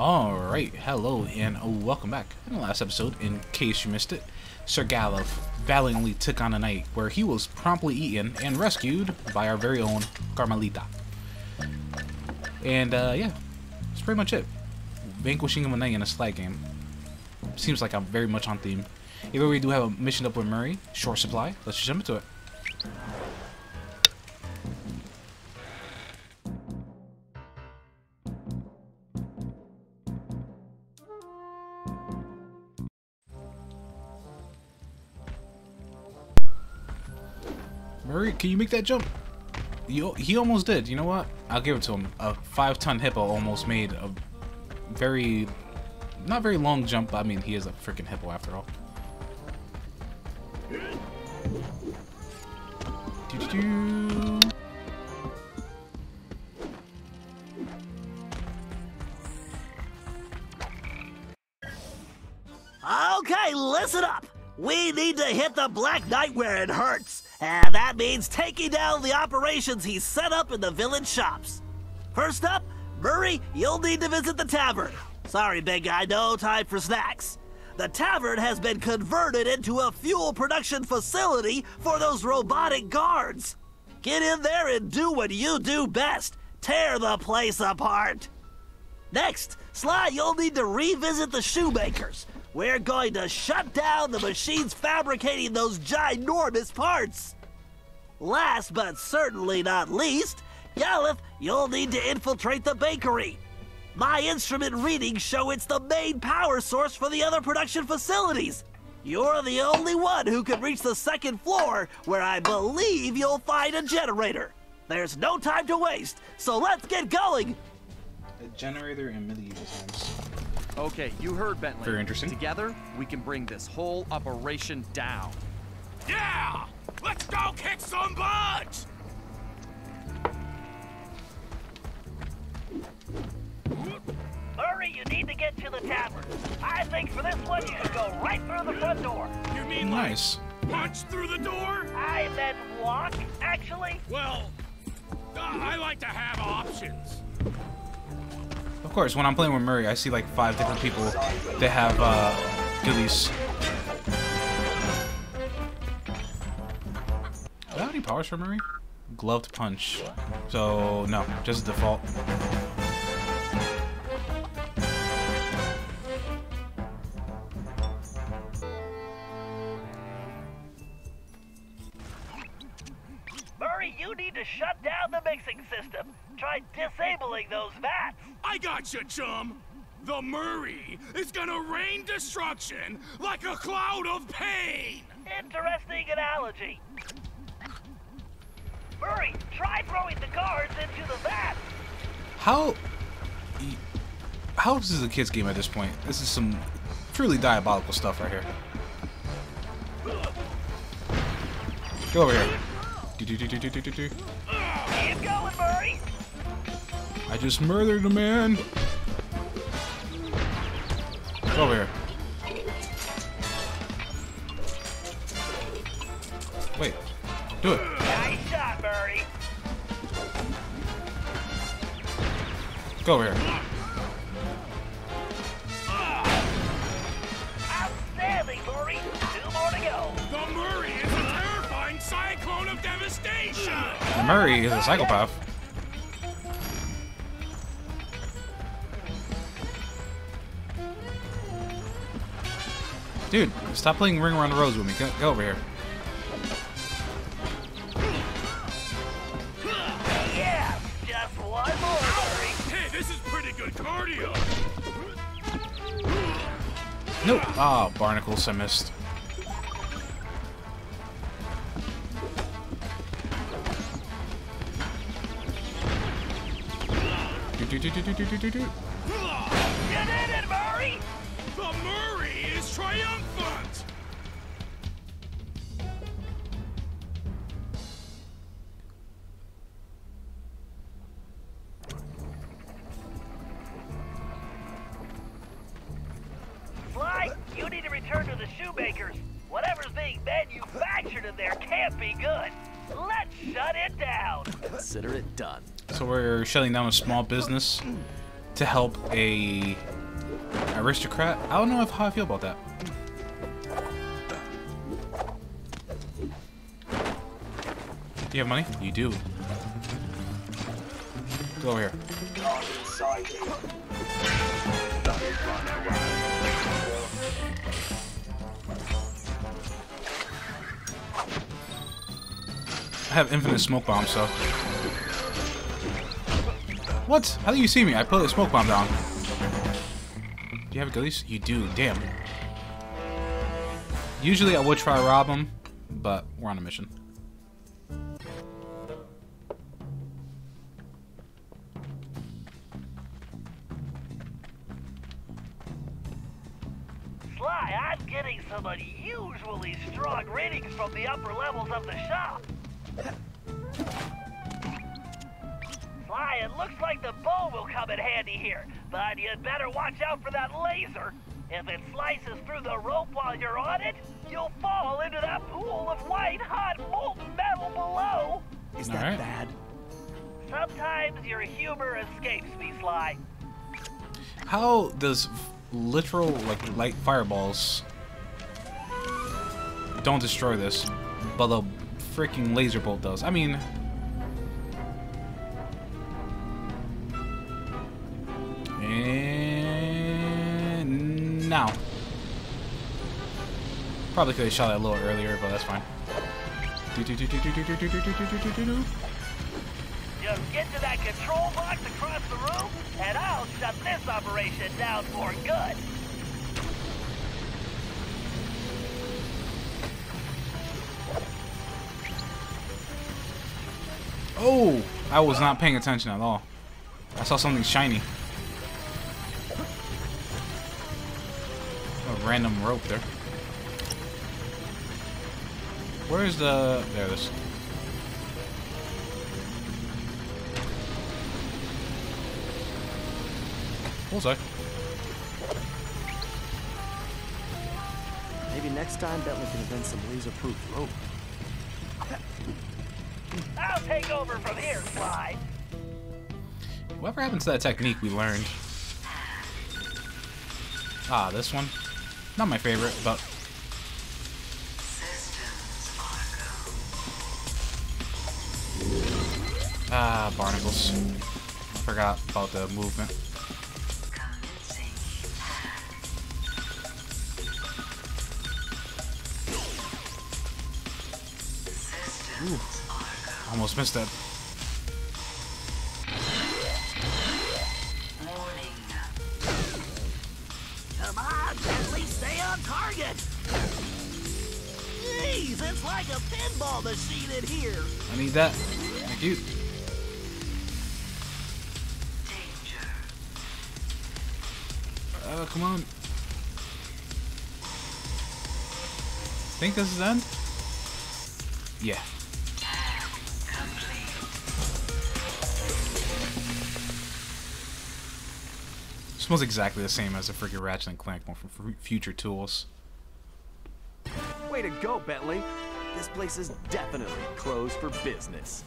Alright, hello and welcome back. In the last episode, in case you missed it, Sir Gallif valiantly took on a knight where he was promptly eaten and rescued by our very own Carmelita. And yeah, that's pretty much it. Vanquishing him a knight in a Sly game. Seems like I'm very much on theme. Even we do have a mission up with Murray, short supply, let's just jump into it. Murray, can you make that jump? He almost did. You know what? I'll give it to him. A 5-ton hippo almost made a very, not very long jump. I mean, he is a freaking hippo after all. Okay, listen up. We need to hit the Black Knight where it hurts. And that means taking down the operations he's set up in the village shops. First up, Murray, you'll need to visit the tavern. Sorry, big guy, no time for snacks. The tavern has been converted into a fuel production facility for those robotic guards. Get in there and do what you do best. Tear the place apart. Next, Sly, you'll need to revisit the shoemakers. We're going to shut down the machines fabricating those ginormous parts. Last but certainly not least, Yalith, you'll need to infiltrate the bakery. My instrument readings show it's the main power source for the other production facilities. You're the only one who can reach the second floor, where I believe you'll find a generator. There's no time to waste, so let's get going. A generator in medieval times. Okay, you heard Bentley. Very interesting. Together, we can bring this whole operation down. Yeah! Let's go kick some butt! Murray, you need to get to the tavern. I think for this one, you should go right through the front door. You mean nice. Like punch through the door? I meant walk, actually. Well, I like to have options. Of course, when I'm playing with Murray, I see like 5 different people that have ghillies. Do I have any powers for Murray? Gloved punch. So no, just default. Murray, you need to shut down the mixing system. Try disabling those vats. I gotcha, chum. The Murray is gonna rain destruction like a cloud of pain. Interesting analogy. Murray, try throwing the guards into the vats. How is this a kid's game at this point? This is some truly diabolical stuff right here. Go over here. Keep going, Murray. I just murdered a man. Go over here. Wait. Do it. Nice shot, Murray. Go over here. Outstanding, Murray. 2 more to go. The Murray is a terrifying cyclone of devastation. The Murray is a psychopath. Dude, stop playing Ring Around the Rose with me. Go over here. Yeah, just one more. Hey, this is pretty good cardio. Nope. Ah, oh, barnacles, I missed. You did it, Murray! The Murray is triumphant! Sly, you need to return to the shoemakers. Whatever's being manufactured in there can't be good. Let's shut it down. Consider it done. So we're shutting down a small business to help a aristocrat. I don't know how I feel about that. Do you have money? You do. Go over here. I have infinite smoke bombs, so. What? How do you see me? I put a smoke bomb down. Do you have a ghillie? You do. Damn. Usually I would try to rob him, but we're on a mission. Sly, I'm getting some unusually strong ratings from the upper levels of the shop. Sly, it looks like the bow will come in handy here, but you'd better watch out for that laser. If it slices through the rope while you're on it, you'll fall into that pool of white hot molten metal below. Is that right? Bad? Sometimes your humor escapes me, Sly. How does literal like light fireballs don't destroy this, but the freaking laser bolt does? I mean, and now probably could have shot that a little earlier, but that's fine. Just get to that control box across the room, and I'll shut this operation down for good. Oh, I was not paying attention at all. I saw something shiny. A random rope there. Where's the... There it is. Bullseye. Maybe next time Bentley can invent some laser-proof rope. I'll take over from here, Sly. Whatever happened to that technique we learned? Ah, this one. Not my favorite, but... Ah, barnacles. I forgot about the movement. Ooh, almost missed that. Warning. Come on, Bentley, stay on target. Jeez, it's like a pinball machine in here. I need that. Thank you. Danger. Come on. Think this is the end? Yeah. Smells exactly the same as the freaking Ratchet and Clank one from Future Tools. Way to go, Bentley! This place is definitely closed for business.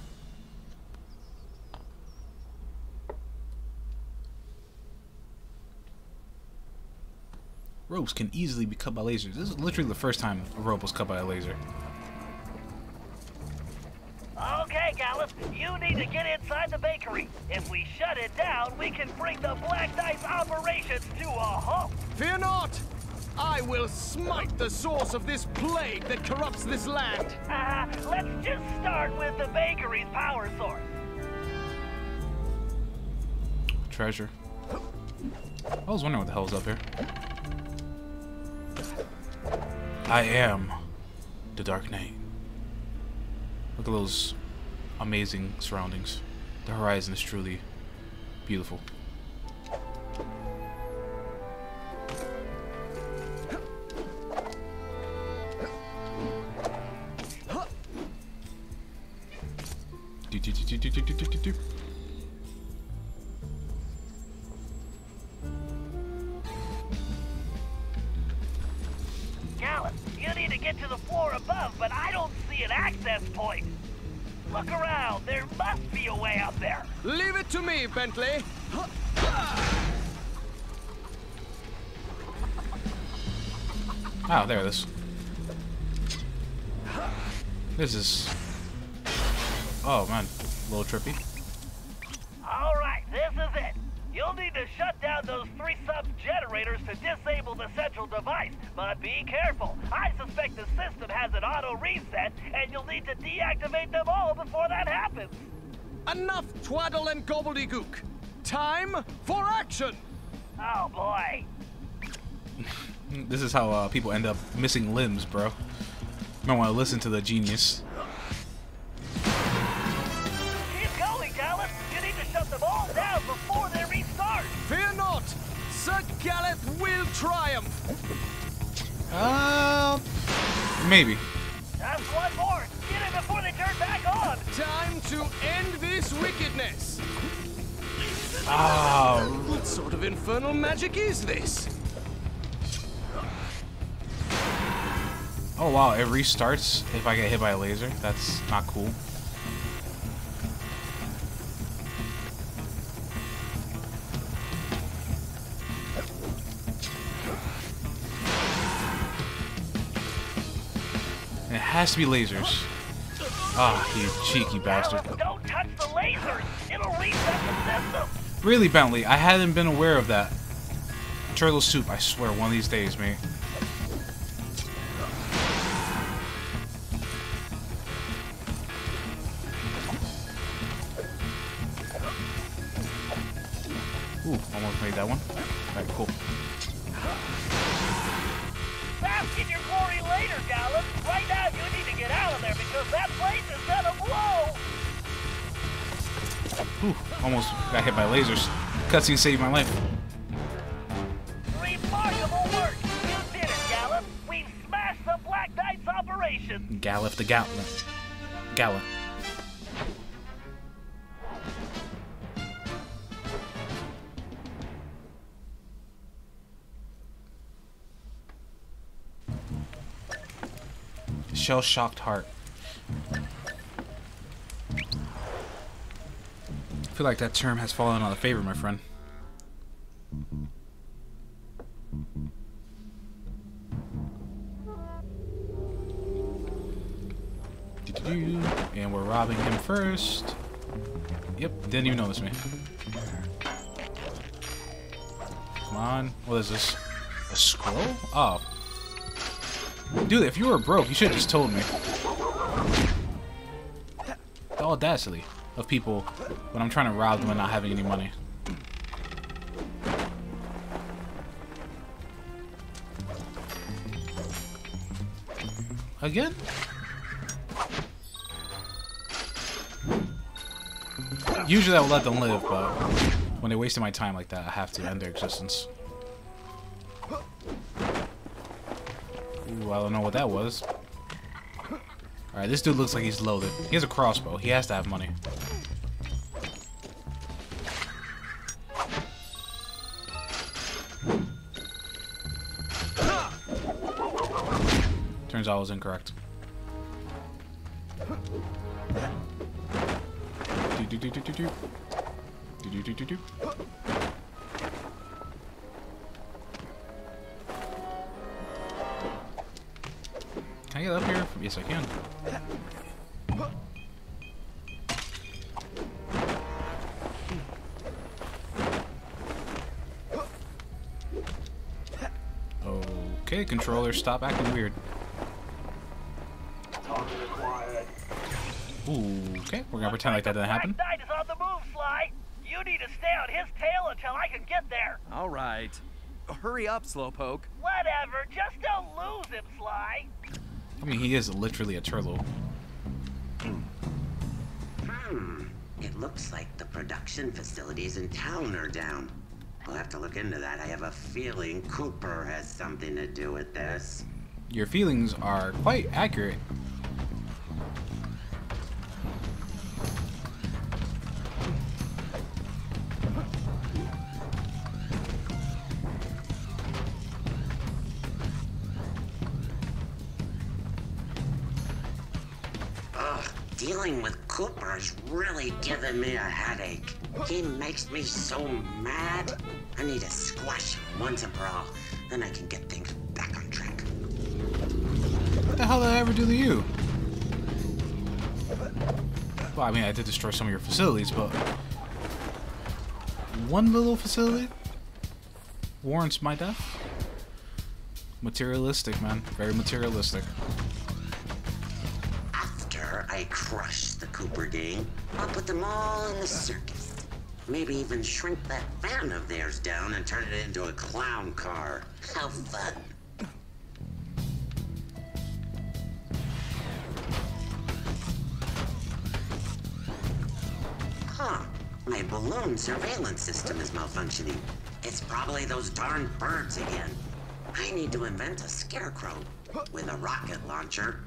Ropes can easily be cut by lasers. This is literally the first time a rope was cut by a laser. Okay, Yalith, you need to get inside the bakery. If we shut it down, we can bring the Black Knight's operations to a halt. Fear not! I will smite the source of this plague that corrupts this land. Let's just start with the bakery's power source. Treasure. I was wondering what the hell's up here. I am the Dark Knight. Look at those amazing surroundings. The horizon is truly beautiful. Yalith, you need to get to the floor above, but I don't see an access point. Look around. There must be a way up there. Leave it to me, Bentley. Oh, there it is. This is... Oh, man. A little trippy. Alright, this is it. You'll need to shut down those three sub-generators to disable the central device, but be careful. I suspect the system has an auto-reset, and you'll need to deactivate them all before that happens. Enough twaddle and gobbledygook. Time for action! Oh, boy. This is how people end up missing limbs, bro. You don't want to listen to the genius. Keep going, Yalith! You need to shut them all down before they restart! Fear not! Sir Yalith will triumph! Maybe. That's one more! Get it before they turn back on! Time to end this wickedness! Oh. What sort of infernal magic is this? Oh wow, it restarts if I get hit by a laser. That's not cool. And it has to be lasers. Ah, oh, you cheeky bastard. Don't touch the lasers! It'll reset the system! Really, Bentley, I hadn't been aware of that. Turtle soup, I swear, one of these days, mate. Ooh, almost made that one. Alright, cool. Bask in your glory later, Yalith. Right now, you need to get out of there because that place is gonna blow! Ooh, almost got hit by lasers. Cutscene saved my life. Remarkable work! You did it, Yalith! We've smashed the Black Knight's operation! Yalith the Gauntlet. Gala. Shell-shocked heart. I feel like that term has fallen out of favor, my friend. And we're robbing him first. Yep, didn't even notice me. Come on. What is this? A scroll? Oh. Dude, if you were broke, you should have just told me. The audacity of people when I'm trying to rob them and not having any money. Again? Usually I would let them live, but when they wasted my time like that, I have to end their existence. Ooh, I don't know what that was. Alright, this dude looks like he's loaded. He has a crossbow. He has to have money. Turns out I was incorrect. Can I get up here? Yes, I can. Okay, controller, stop acting weird. Ooh, okay, we're gonna pretend like that didn't happen. Black Knight is on the move, Sly. You need to stay on his tail until I can get there. All right. Hurry up, Slowpoke. Whatever, just don't lose him, Sly. I mean, he is literally a turtle. It looks like the production facilities in town are down. We'll have to look into that. I have a feeling Cooper has something to do with this. Your feelings are quite accurate. Dealing with Cooper's really giving me a headache. He makes me so mad. I need to squash him once and for all, then I can get things back on track. the hell did I ever do to you? Well, I mean, I did destroy some of your facilities, but one little facility warrants my death? Materialistic, man. Very materialistic. After I crush the Cooper gang, I'll put them all in the circus. Maybe even shrink that van of theirs down and turn it into a clown car. How fun. Huh. My balloon surveillance system is malfunctioning. It's probably those darn birds again. I need to invent a scarecrow with a rocket launcher.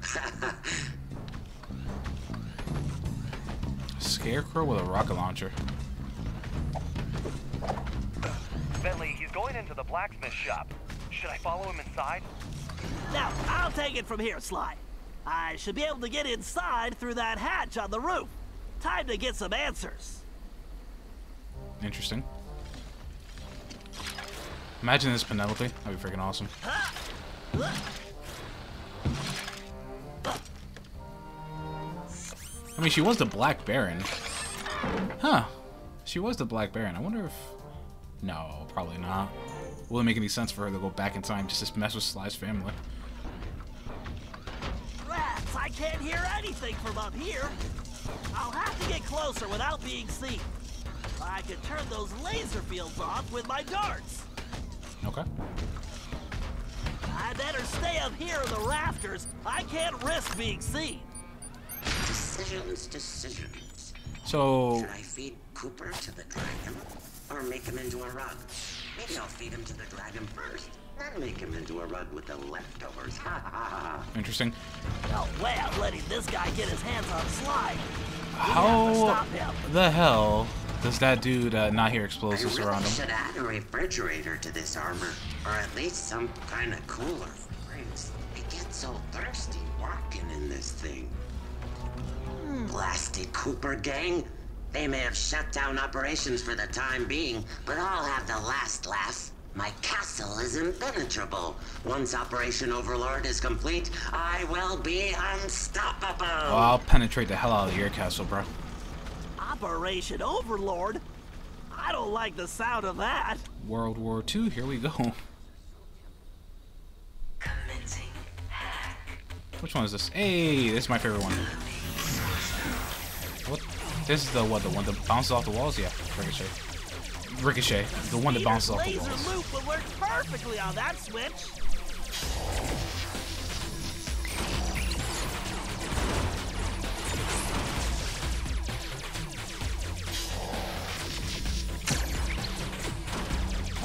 Scarecrow with a rocket launcher. Bentley, he's going into the blacksmith shop. Should I follow him inside? Now, I'll take it from here, Sly. I should be able to get inside through that hatch on the roof. Time to get some answers. Interesting. Imagine this Penelope. That'd be freaking awesome. I mean, she was the Black Baron. Huh. She was the Black Baron. I wonder if... No, probably not. Will it make any sense for her to go back in time just to mess with Sly's family? Rats, I can't hear anything from up here. I'll have to get closer without being seen. I could turn those laser fields off with my darts. Okay. I better stay up here in the rafters. I can't risk being seen. Decisions. So... Should I feed Cooper to the dragon? Or make him into a rug? Maybe I'll feed him to the dragon first. Then make him into a rug with the leftovers. Ha ha ha. Interesting. No way I'm letting this guy get his hands on Sly. How the hell does that dude not hear explosives around him? I should add a refrigerator to this armor. Or at least some kind of cooler. I get so thirsty walking in this thing. Blasted Cooper gang. They may have shut down operations for the time being, but I'll have the last laugh. My castle is impenetrable. Once Operation Overlord is complete, I will be unstoppable. Oh, I'll penetrate the hell out of your castle, bro. Operation Overlord? I don't like the sound of that. World War II, here we go. Commencing hack. Which one is this? Hey, this is my favorite one. What? This is the what? The one that bounces off the walls? Yeah, Ricochet. Ricochet. The one that bounces off the walls. Laser loop would work perfectly on that switch.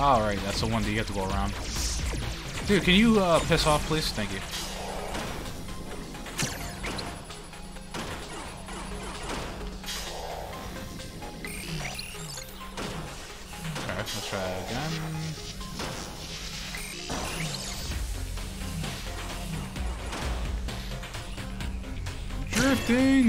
Alright, that's the one that you have to go around. Dude, can you piss off, please? Thank you. Let's try again. Drifting!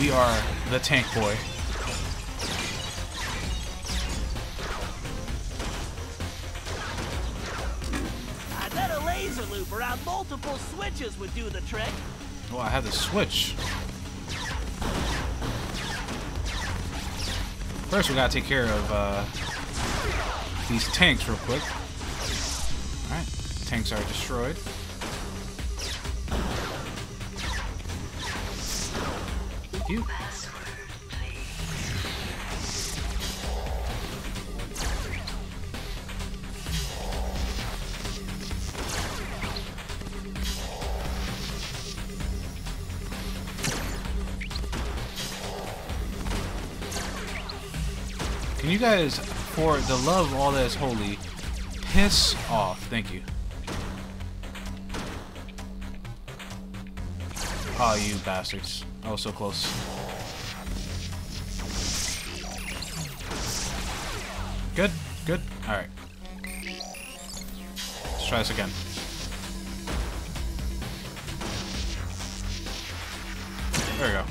We are the tank boy. Around multiple switches would do the trick. Oh, I have the switch. First, we gotta take care of these tanks real quick. All right, tanks are destroyed. Thank you. Can you guys, for the love of all that is holy, piss off? Thank you. Oh, you bastards. Oh, so close. Good, good. Alright. Let's try this again. There we go.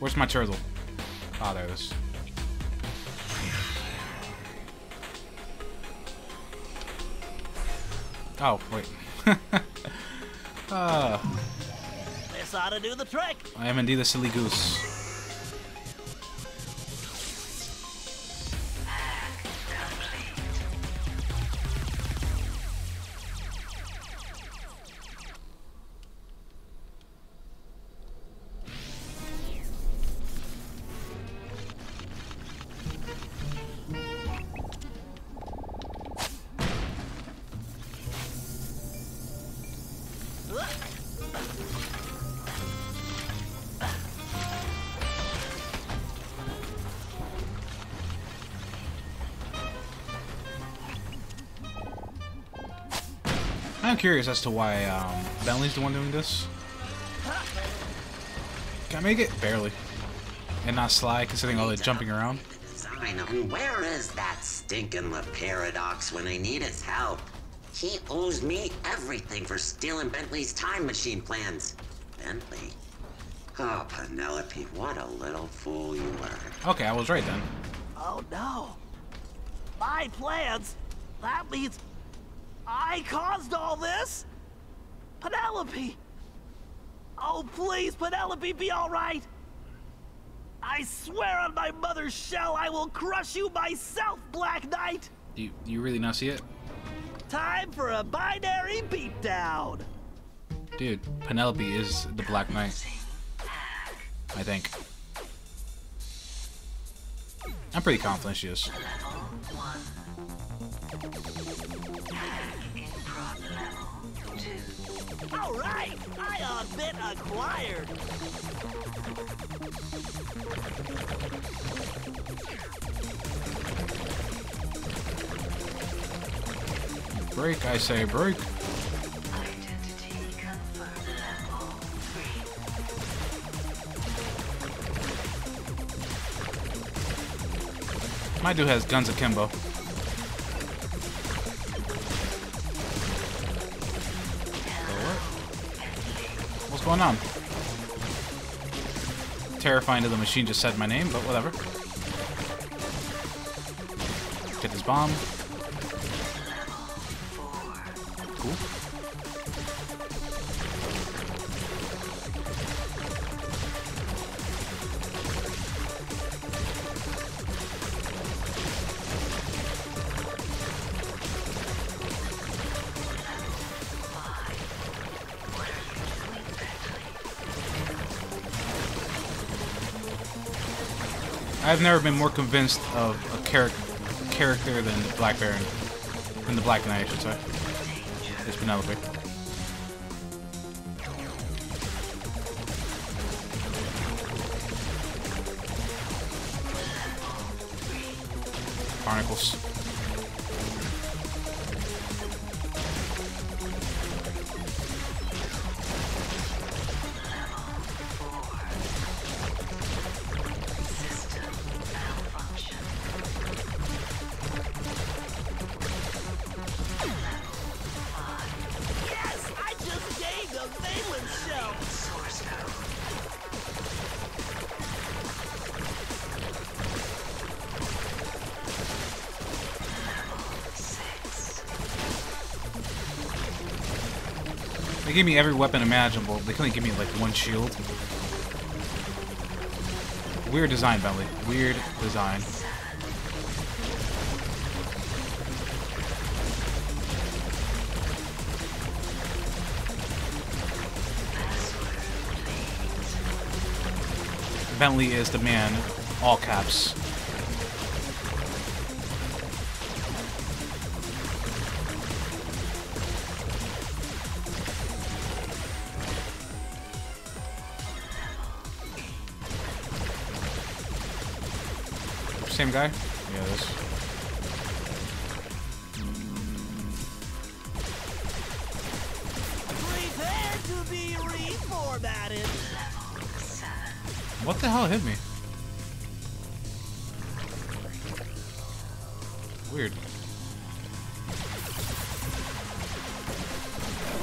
Where's my turtle? Ah, there it is. Oh, wait. This ought to do the trick. I am indeed a silly goose. I'm curious as to why Bentley's the one doing this. Can I make it? Barely. And not Sly, considering all the jumping around. Where is that stinking Le Paradox when I need his help? He owes me everything for stealing Bentley's time machine plans. Bentley? Oh, Penelope, what a little fool you were. Okay, I was right then. Oh no. My plans? That means I caused all this? Penelope! Oh, please, Penelope, be all right! I swear on my mother's shell, I will crush you myself, Black Knight! You really not see it? Time for a binary beatdown! Dude, Penelope is the Black Knight. I think. I'm pretty confident she is. All right, ion bit acquired. Break, I say break. Identity confirmed level 3. My dude has guns akimbo. What's going on? Terrifying that the machine just said my name, but whatever. Get this bomb. I've never been more convinced of a character than the Black Baron. Than the Black Knight, I should say. It's Penelope. Barnacles. They gave me every weapon imaginable. They couldn't give me like one shield. Weird design, Bentley. Weird design. Bentley is the man, all caps. Same guy? Yeah, it is. Prepare to be reformatted. What the hell hit me? Weird.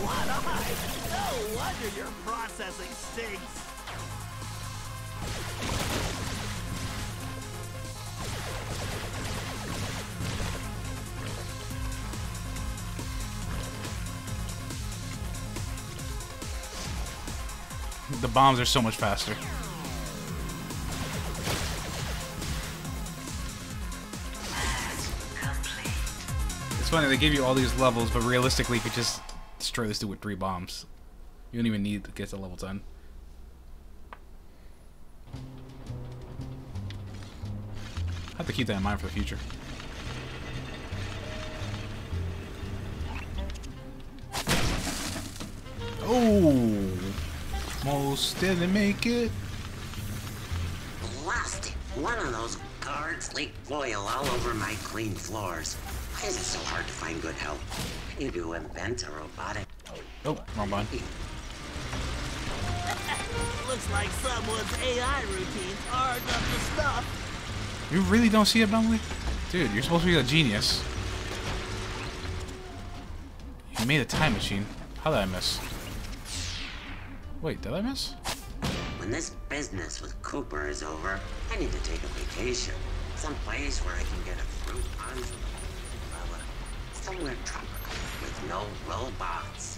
What? wonder your processing stinks. The bombs are so much faster. It's funny, they give you all these levels, but realistically, you could just destroy this dude with 3 bombs. You don't even need to get to level 10. I have to keep that in mind for the future. Oh! Most didn't make it. Blast it! One of those guards leaked oil all over my clean floors. Why is it so hard to find good help? You do invent a robotic. Oh, wrong button. Looks like someone's AI routines aren't up to stuff. You really don't see it, Bentley? Dude, you're supposed to be a genius. You made a time machine. How did I miss? Wait, did I miss? When this business with Cooper is over, I need to take a vacation. Some place where I can get a fruit punch. Somewhere tropical with no robots.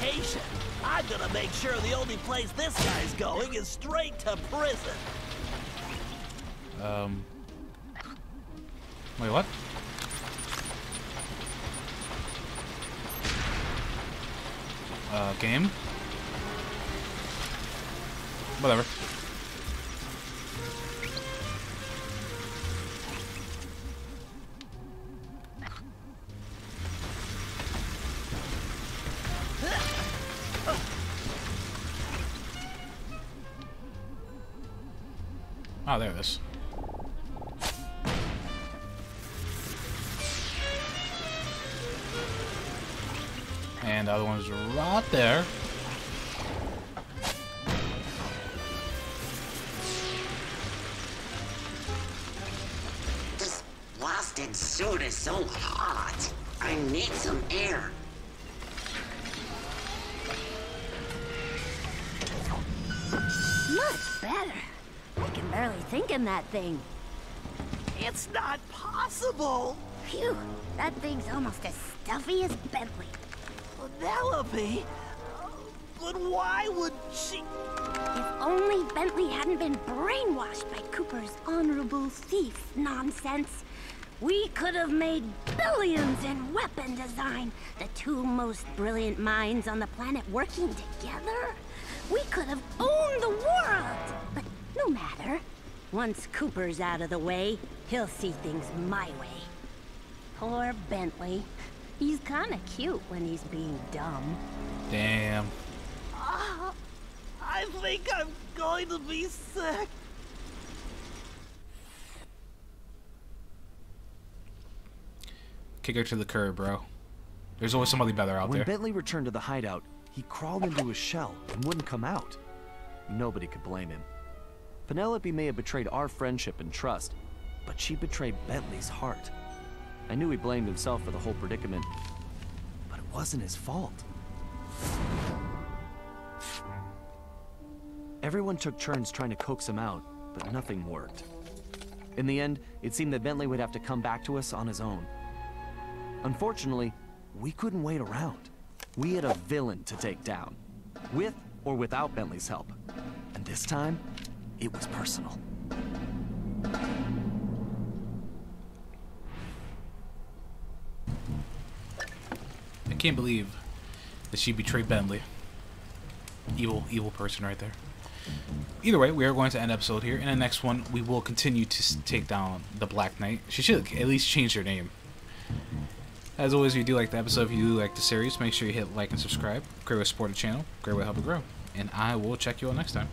Vacation? I'm gonna make sure the only place this guy's going is straight to prison. Wait, what? Game? Whatever. Oh, there it is. And the other one's right there. This blasted suit is so hot. I need some air. Much better. I can barely think in that thing. It's not possible. Phew, that thing's almost as stuffy as Bentley. Penelope? But why would she... If only Bentley hadn't been brainwashed by Cooper's honorable thief nonsense, we could have made billions in weapon design, the two most brilliant minds on the planet working together. We could have owned the world. But no matter. Once Cooper's out of the way, he'll see things my way. Poor Bentley. He's kind of cute when he's being dumb. Damn. I think I'm going to be sick. Kick her to the curb, bro. There's always somebody better out there. When Bentley returned to the hideout, he crawled into his shell and wouldn't come out. Nobody could blame him. Penelope may have betrayed our friendship and trust, but she betrayed Bentley's heart. I knew he blamed himself for the whole predicament, but it wasn't his fault. Everyone took turns trying to coax him out, but nothing worked. In the end, it seemed that Bentley would have to come back to us on his own. Unfortunately, we couldn't wait around. We had a villain to take down, with or without Bentley's help. And this time, it was personal. I can't believe that she betrayed Bentley. Evil, evil person right there. Either way, we are going to end episode here. In the next one, we will continue to take down the Black Knight. She should at least change her name. As always, if you do like the episode, if you do like the series, make sure you hit like and subscribe. Great way to support the channel. Great way to help it grow. And I will check you out next time.